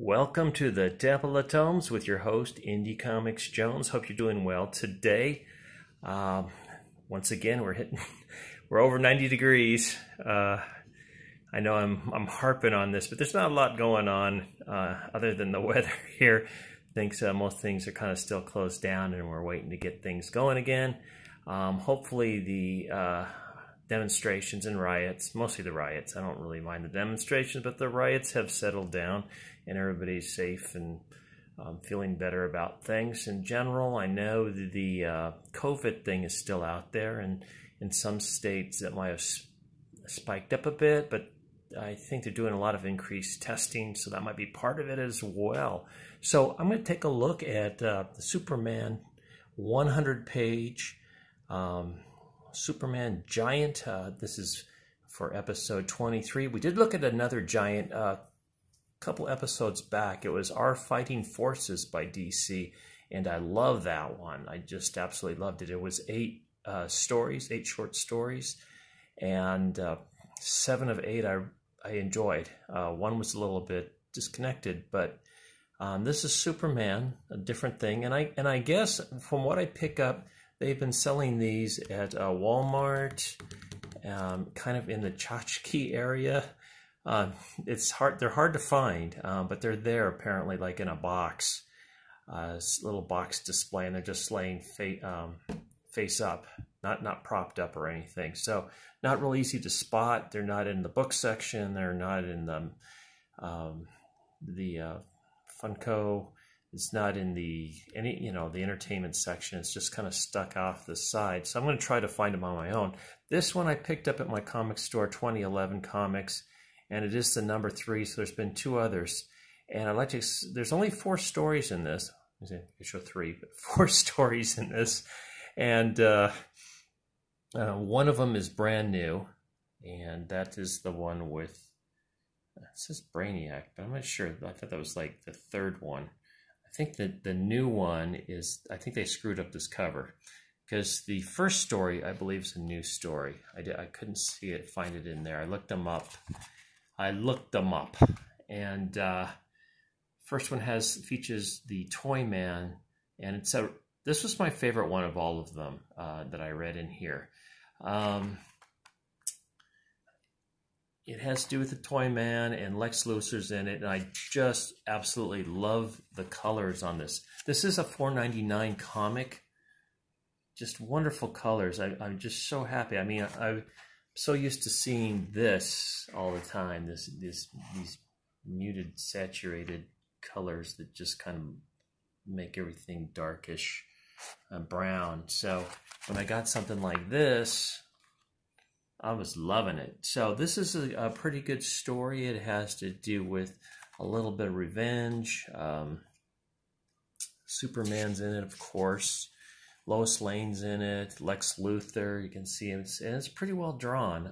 Welcome to the Temple of Tomes with your host, Indie Comics Jones. Hope you're doing well today. Once again, we're over 90 degrees. I know I'm harping on this, but there's not a lot going on other than the weather here. I think most things are kind of still closed down, and we're waiting to get things going again. Hopefully, the demonstrations and riots, mostly the riots. I don't really mind the demonstrations, but the riots have settled down and everybody's safe and feeling better about things in general. I know the COVID thing is still out there, and in some states that might have spiked up a bit, but I think they're doing a lot of increased testing, so that might be part of it as well. So I'm going to take a look at the Superman 100-page Superman Giant. This is for episode 23. We did look at another giant a couple episodes back. It was Our Fighting Forces by DC, and I love that one. I just absolutely loved it. It was eight short stories, and 7 of 8 I enjoyed. One was a little bit disconnected, but this is Superman, a different thing. And I guess from what I pick up, they've been selling these at Walmart, kind of in the tchotchke area. It's hard; they're hard to find, but they're there apparently, like in a box, little box display, and they're just laying face up, not propped up or anything. So not real easy to spot. They're not in the book section. They're not in the Funko. It's not in the entertainment section. It's just kind of stuck off the side. So I'm going to try to find them on my own. This one I picked up at my comic store, 2011 Comics, and it is the number 3. So there's been 2 others, and I'd like to. There's only 4 stories in this. I show 3, but 4 stories in this, and one of them is brand new, and that is the one with. It says Brainiac, but I'm not sure. I thought that was like the 3rd one. I think that the new one is, I think they screwed up this cover, because the first story, I believe, is a new story. I couldn't see it, find it in there. I looked them up. And first one features the Toyman, and this was my favorite one of all of them that I read in here. It has to do with the Toyman, and Lex Luthor's in it, and I just absolutely love the colors on this. This is a $4.99 comic. Just wonderful colors. I'm just so happy. I mean, I'm so used to seeing this all the time, these muted, saturated colors that just kind of make everything darkish and brown. So when I got something like this, I was loving it. So this is a pretty good story. It has to do with a little bit of revenge. Superman's in it, of course. Lois Lane's in it. Lex Luthor, you can see him. And it's pretty well drawn.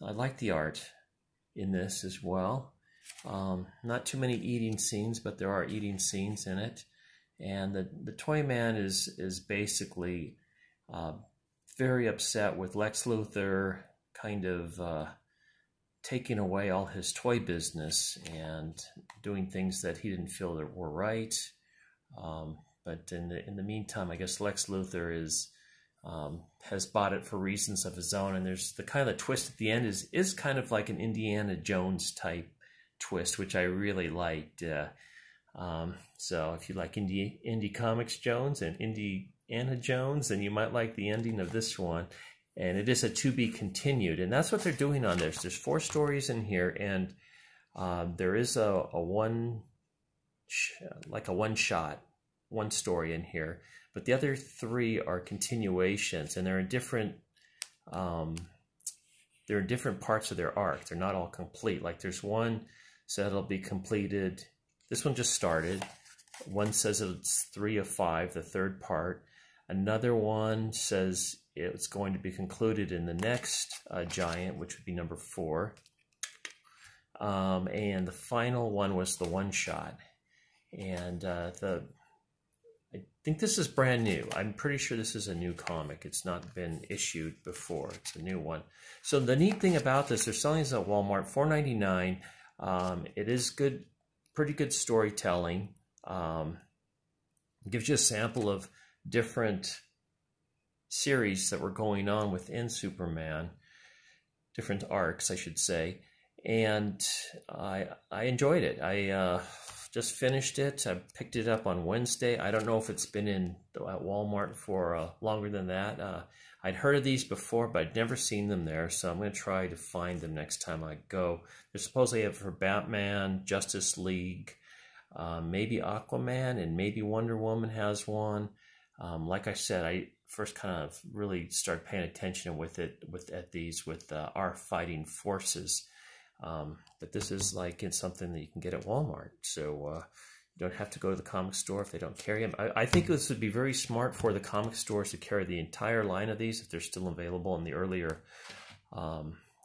I like the art in this as well. Not too many eating scenes, but there are eating scenes in it. And the Toyman is basically... very upset with Lex Luthor kind of taking away all his toy business and doing things that he didn't feel that were right. But in the meantime, I guess Lex Luthor has bought it for reasons of his own. And there's the twist at the end is kind of like an Indiana Jones type twist, which I really liked. So if you like Indie Comics Jones and Indiana Jones, and you might like the ending of this one, and it is a to be continued, and that's what they're doing on this. There's 4 stories in here, and there is a one-shot, one story in here, but the other 3 are continuations, and they're in different parts of their arc. They're not all complete. Like there's one said it'll be completed. This one just started. One says it's 3 of 5, the 3rd part. Another one says it's going to be concluded in the next giant, which would be number 4. And the final one was the one-shot. And I think this is brand new. I'm pretty sure this is a new comic. It's not been issued before. It's a new one. So the neat thing about this, they're selling this at Walmart, $4.99. It is good. pretty good storytelling. It gives you a sample of different series that were going on within Superman, different arcs, I should say. And I enjoyed it. I just finished it. I picked it up on Wednesday. I don't know if it's been at Walmart for longer than that. I'd heard of these before, but I'd never seen them there. So I'm going to try to find them next time I go. They're supposedly up for Batman, Justice League, maybe Aquaman, and maybe Wonder Woman has one. Like I said, I first kind of really started paying attention with Our Fighting Forces. But this is like it's something that you can get at Walmart, so you don't have to go to the comic store if they don't carry them. I think this would be very smart for the comic stores to carry the entire line of these if they're still available in the earlier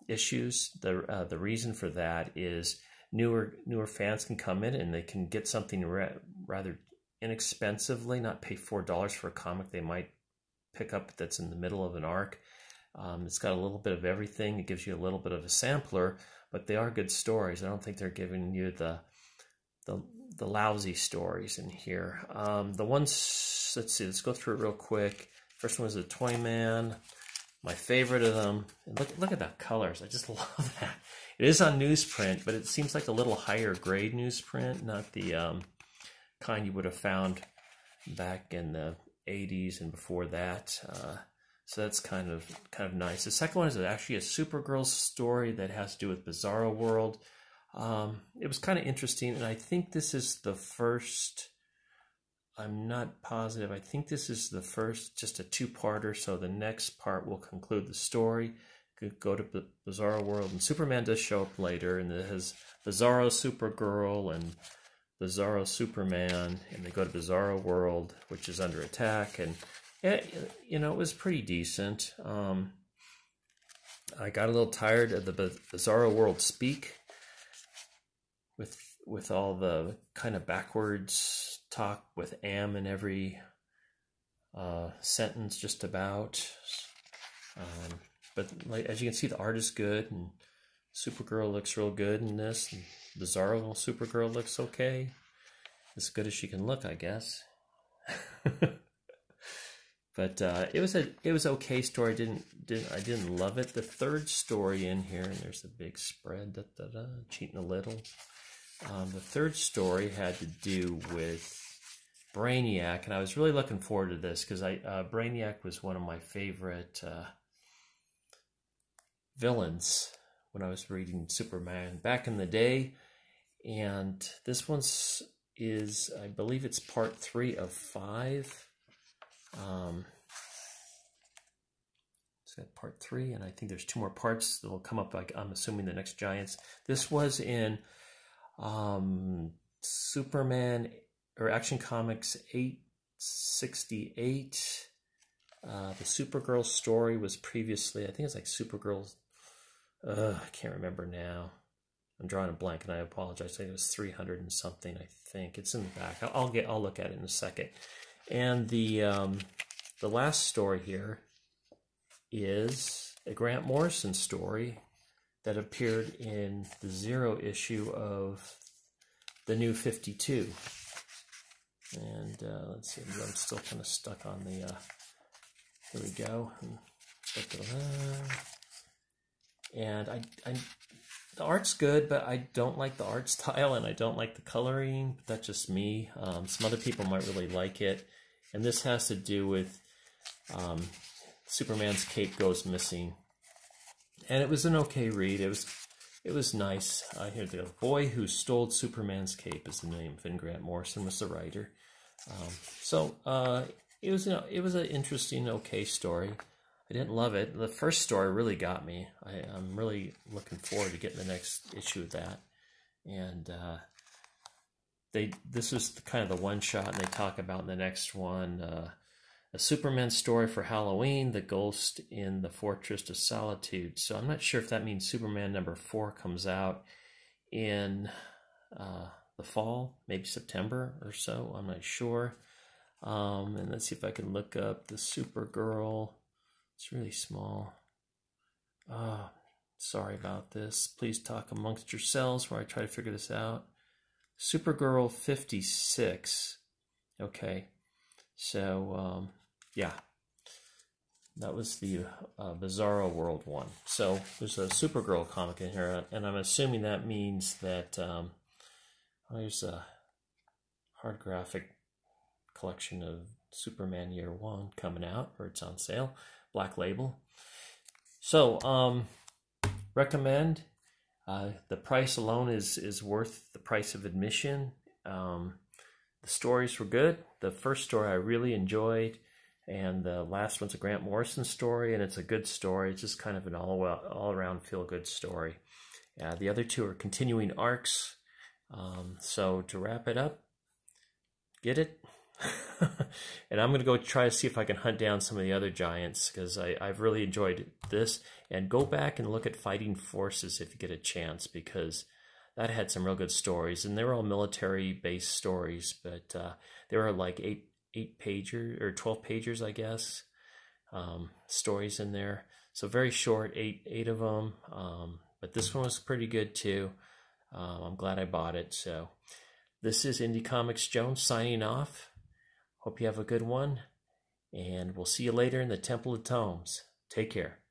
issues. The reason for that is newer fans can come in and they can get something rather inexpensively, not pay $4 for a comic they might pick up that's in the middle of an arc. It's got a little bit of everything. It gives you a little bit of a sampler, but they are good stories. I don't think they're giving you the lousy stories in here. The ones, let's go through it real quick. First one was the Toyman, my favorite of them. And look at the colors. I just love that. It is on newsprint, but it seems like a little higher grade newsprint, not the kind you would have found back in the 80s and before that. So that's kind of nice. The second one is actually a Supergirl story that has to do with Bizarro World. It was kind of interesting, and I think this is the first, I'm not positive, I think this is the first, just a two-parter, so the next part will conclude the story. Could go to Bizarro World, and Superman does show up later, and it has Bizarro Supergirl and Bizarro Superman, and they go to Bizarro World, which is under attack, and you know, it was pretty decent. I got a little tired of the Bizarro World speak with all the kind of backwards talk with am in every sentence just about. But like, as you can see, the art is good, and Supergirl looks real good in this. And Bizarro Supergirl looks okay. As good as she can look, I guess. But it was okay story. I didn't love it. The third story in here, and there's a big spread. Cheating a little. The third story had to do with Brainiac, and I was really looking forward to this because Brainiac was one of my favorite villains when I was reading Superman back in the day, and this one's is, I believe it's part 3 of 5. It's at part 3, and I think there's 2 more parts that will come up, like I'm assuming the next Giants. This was in Superman or Action Comics 868. The Supergirl story was previously, I think it's like Supergirl, I can't remember now. I'm drawing a blank, and I apologize. I think it was 300 and something, I think. It's in the back. I'll look at it in a second. And the last story here is a Grant Morrison story that appeared in the 0 issue of the New 52. And let's see, I'm still kind of stuck on the, here we go. And the art's good, but I don't like the art style, and I don't like the coloring. But that's just me. Some other people might really like it. And this has to do with Superman's cape goes missing. And it was an okay read. It was nice. Here the boy who stole Superman's cape is the name, and Grant Morrison was the writer. It was an interesting, okay story. I didn't love it. The first story really got me. I'm really looking forward to getting the next issue of that. And this is kind of the one shot, and they talk about in the next one a Superman story for Halloween, the ghost in the Fortress of Solitude. So I'm not sure if that means Superman #4 comes out in the fall, maybe September or so. I'm not sure. And let's see if I can look up the Supergirl. It's really small. Sorry about this. Please talk amongst yourselves while I try to figure this out. Supergirl 56. Okay, so yeah, that was the Bizarro World one. So there's a Supergirl comic in here, and I'm assuming that means that there's a hard graphic collection of Superman Year One coming out, or it's on sale, Black Label. So recommend. The price alone is worth the price of admission. The stories were good. The first story I really enjoyed, and the last one's a Grant Morrison story, and it's a good story. It's just kind of an all-around feel-good story. The other two are continuing arcs. So to wrap it up, get it. And I'm going to go try to see if I can hunt down some of the other giants, because I've really enjoyed this. And go back and look at Fighting Forces if you get a chance, because that had some real good stories. And they were all military-based stories, but they were like eight-pager or 12-pagers, I guess, stories in there. So very short, eight of them. But this one was pretty good, too. I'm glad I bought it. So this is Indie Comics Jones signing off. Hope you have a good one, and we'll see you later in the Temple of Tomes. Take care.